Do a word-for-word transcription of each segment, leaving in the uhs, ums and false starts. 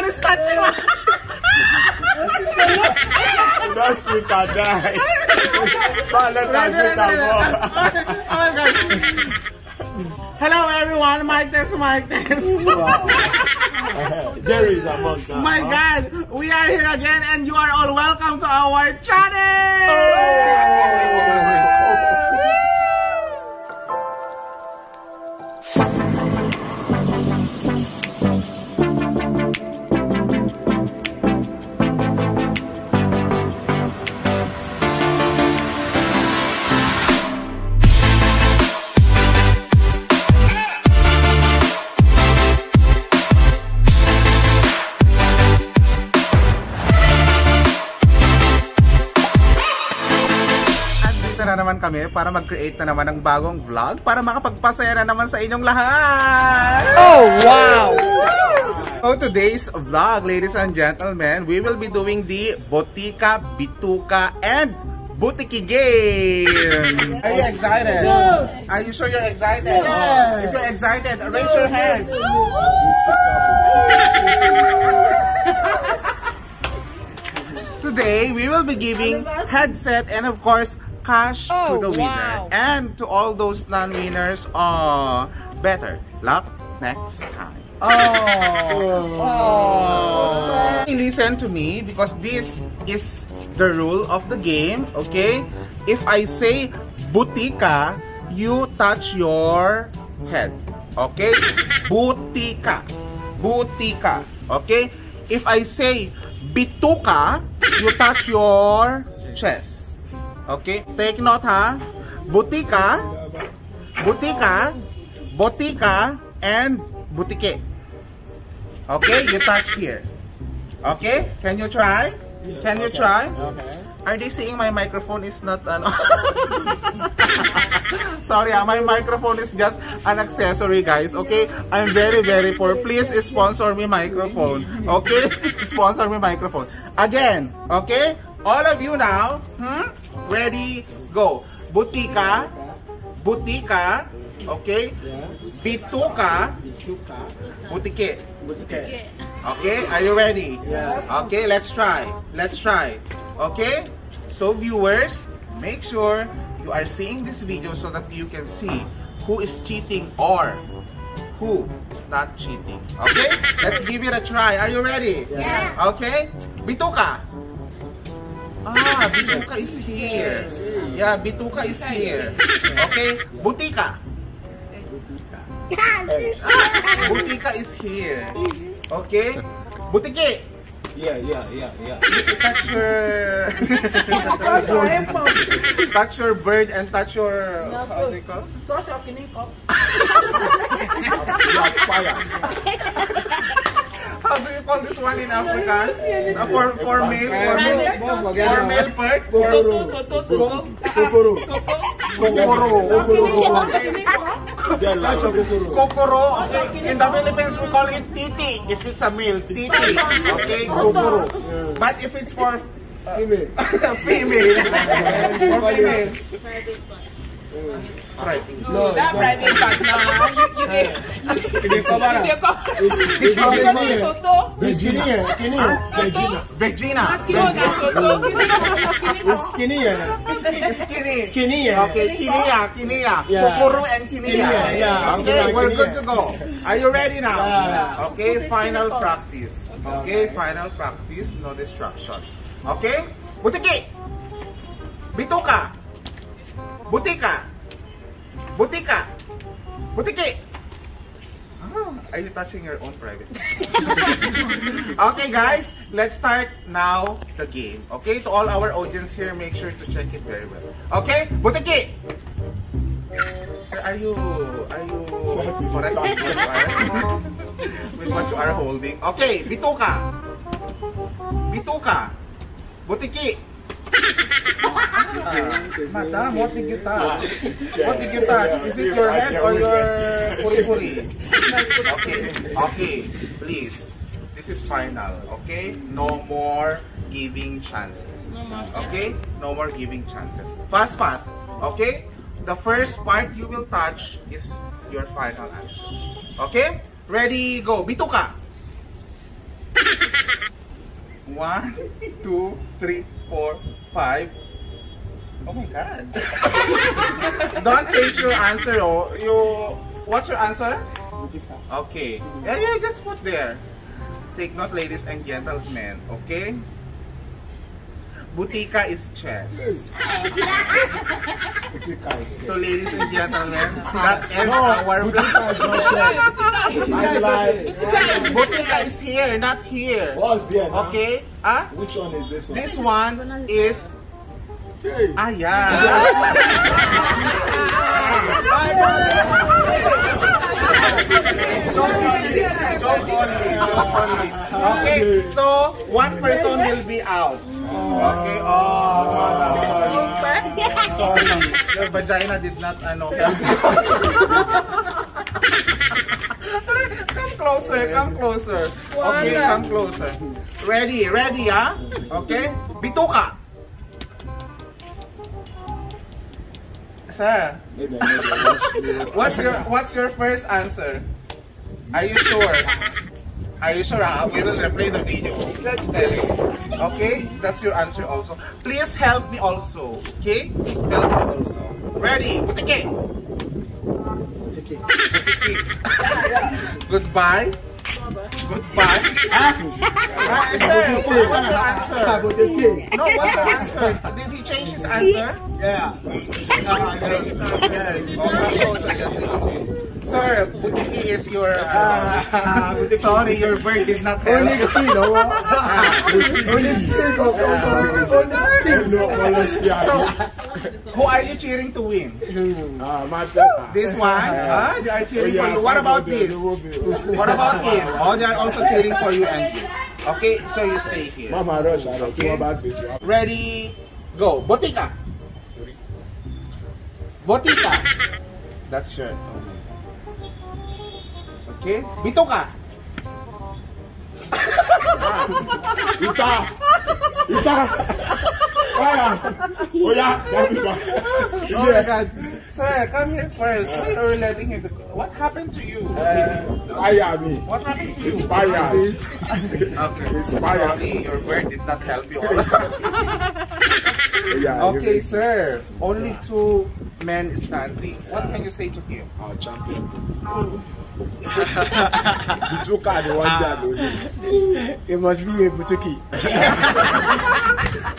man is touching her. That she can die. But let her hello everyone, Mike this, Mike this. There is a monk. My God, we are here again and you are all welcome to our channel. Naman kami para mag-create na naman ng bagong vlog para makapagpasaya na naman sa inyong lahat. Oh, wow! So today's vlog, ladies and gentlemen, we will be doing the Botika, Bituka, and Butiki game. Are you excited? No. Are you sure you're excited? Yes. If you're excited, raise no. your hand. No. Today, we will be giving headset and of course cash oh, to the winner wow. and to all those non-winners. Uh, better luck next time. Oh. Oh. Oh, listen to me because this is the rule of the game. Okay, if I say Butika, you touch your head. Okay, Butika, Butika. Okay, if I say Bituka, you touch your chest. Okay, take note ha. Butika, Butika, Botika, and Butike. Okay, you touch here. Okay, can you try? Yes. Can you try? Yes. Are they saying my microphone is not an... Sorry, my microphone is just an accessory, guys. Okay, I'm very, very poor. Please sponsor me microphone. Okay, sponsor me microphone. Again, okay? All of you now, hmm? Ready, go. Butika, Butika, okay? Bituka, Butike. Okay, are you ready? Okay, let's try. Let's try. Okay? So viewers, make sure you are seeing this video so that you can see who is cheating or who is not cheating. Okay? Let's give it a try. Are you ready? Yeah. Okay? Bituka. Ah, Bituka is here. Yeah, Bituka is here. Okay, Butika. Butika is here. Okay, Butiki. Yeah, yeah, yeah, yeah. Touch your... touch your touch your bird and touch your... How do you call? Touch your cleaning cup. How do you call this one in Africa? Uh, for for male, for male, for male bird, kokoro, kokoro, kokoro, kokoro. Okay, in the Philippines we call it titi. If it's a male, titi. Okay, kokoro. But if it's for uh, female, female, for female. Right. No, no, that private part. No, you give me. Butika, Butika, Butiki. Oh, are you touching your own private? Okay, guys, let's start now the game. Okay, to all our audience here, make sure to check it very well. Okay, Butiki. Sir, are you are you correct with what you are, with what you are holding? Okay, Bituka, Bituka, Butiki. Uh, Madam, what did you touch? What did you touch? Is it your head or your puri-puri? Okay, okay, please. This is final, okay? No more giving chances. Okay? No more giving chances. Fast, fast, okay? The first part you will touch is your final answer. Okay? Ready, go. Bituka! One, two, three, four, five. Oh my God. Don't change your answer. Oh, you. What's your answer? Okay. Yeah, yeah. Just put there. Take note, ladies and gentlemen. Okay. Butika is chess. Butika is chess. So, ladies and gentlemen, that ends our Butika is not chess. I lied. Butika is here, not here. What's there? Okay. Ah. Uh, Which one is this one? This one is. Hey. Ah yeah. Okay. So one person will be out. Okay, oh, God, I'm sorry. Sorry, your vagina did not, ano, come closer. Come closer, come closer. Okay, come closer. Ready, ready, ah? Huh? Okay, Bituka. Sir, what's your, what's your first answer? Are you sure? Are you sure? Huh? We will replay the video. Let's tell you. Okay? That's your answer also. Please help me also. Okay? Help me also. Ready? Butiki! Butiki. Butiki. Goodbye. Goodbye. Ah, sir, what's your answer? Butiki. No, what's your answer? Did he change his answer? Yeah. Uh, he changed his answer. Yeah. Sir, Butiki is your. Uh, uh, sorry, your bird is not there. Only kilo. Only kilo. Only kilo. So, who are you cheering to win? Uh, my this one? Uh, huh? They are cheering oh, yeah, for you. What about this? What about him? Oh, they are also cheering for you, Andy. Okay, so you stay here. Mama, rush. Okay. Ready, go. Botika. Botika. That's sure. Okay, Bituka. Ita. Ita. Oh yeah. Oh my God. Sir, come here first. We are letting him. To... What happened to you? Uh, fire me. What happened to you? It's fire. Okay. It's fire. Sorry, your word did not help you all. Yeah, okay, sir. Only two men standing. What can you say to him? Our champion. Bituka, the one that it must be a Butiki.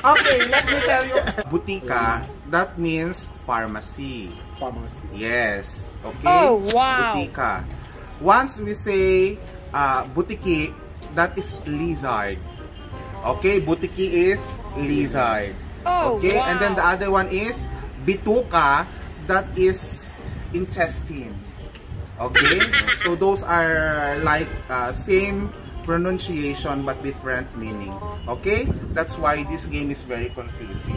Okay, let me tell you. Butika, that means pharmacy. Pharmacy. Yes. Okay. Oh wow. Butika. Once we say uh, Butiki, that is lizard. Okay, Butiki is lizard. Oh, okay, wow. And then the other one is Bituka, that is intestine. Okay, so those are like uh, same pronunciation but different meaning. Okay, that's why this game is very confusing.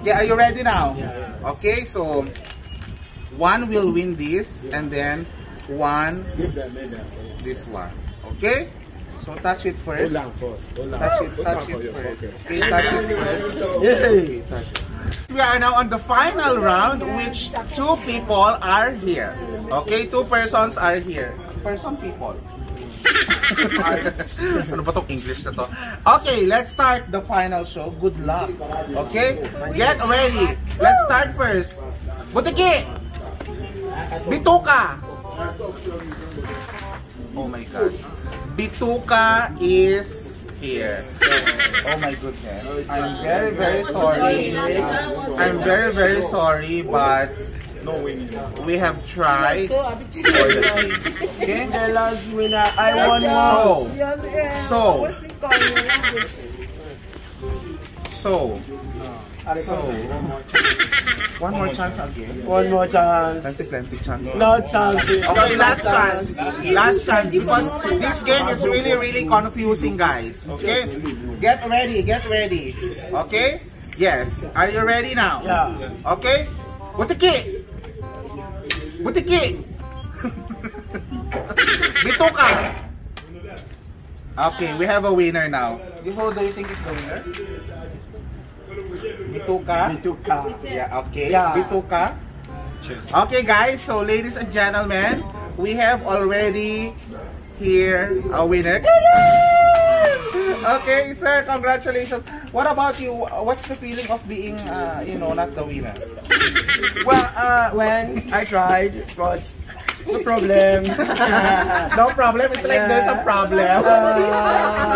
Okay, are you ready now? Yes. Okay, so one will win this and then one this one. Okay, so touch it first. Touch it, touch it first. Okay, touch it first. Okay, touch it. We are now on the final round, which two people are here. Okay, two persons are here. Person, people. Ano ba tong English na to? Okay, let's start the final show. Good luck. Okay, get ready. Let's start first. Butiki! Bituka! Oh my God. Bituka is... here. So, oh my goodness. I'm very, very sorry. I'm very, very sorry, but we have tried. Okay? The last winner. I won. So, so, so, so, one more chance again. One more chance. Plenty, plenty chance. No chances. Okay, last chance. Last chance because this game is really, really confusing, guys. Okay? Get ready, get ready. Okay? Yes. Are you ready now? Yeah. Okay? Butiki! Butiki! Bituka! Okay, we have a winner now. Who do you think is the winner? Bituka. Bituka. Yeah, okay. Yeah. Bituka. Okay, guys. So, ladies and gentlemen, we have already here a winner. Okay, sir, congratulations. What about you? What's the feeling of being, uh, you know, not the winner? Well, uh, when I tried, but no problem. No problem. It's like yeah. There's a problem. Uh,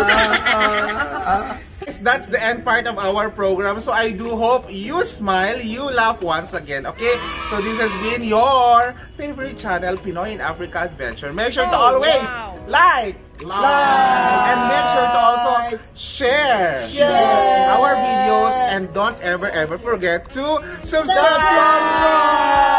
uh, uh, That's the end part of our program. So I do hope you smile, you laugh once again, okay? So this has been your favorite channel, Pinoy in Africa Adventure. Make sure oh, to always wow. like, like, like, and make sure to also share, share our videos. And don't ever, ever forget to subscribe.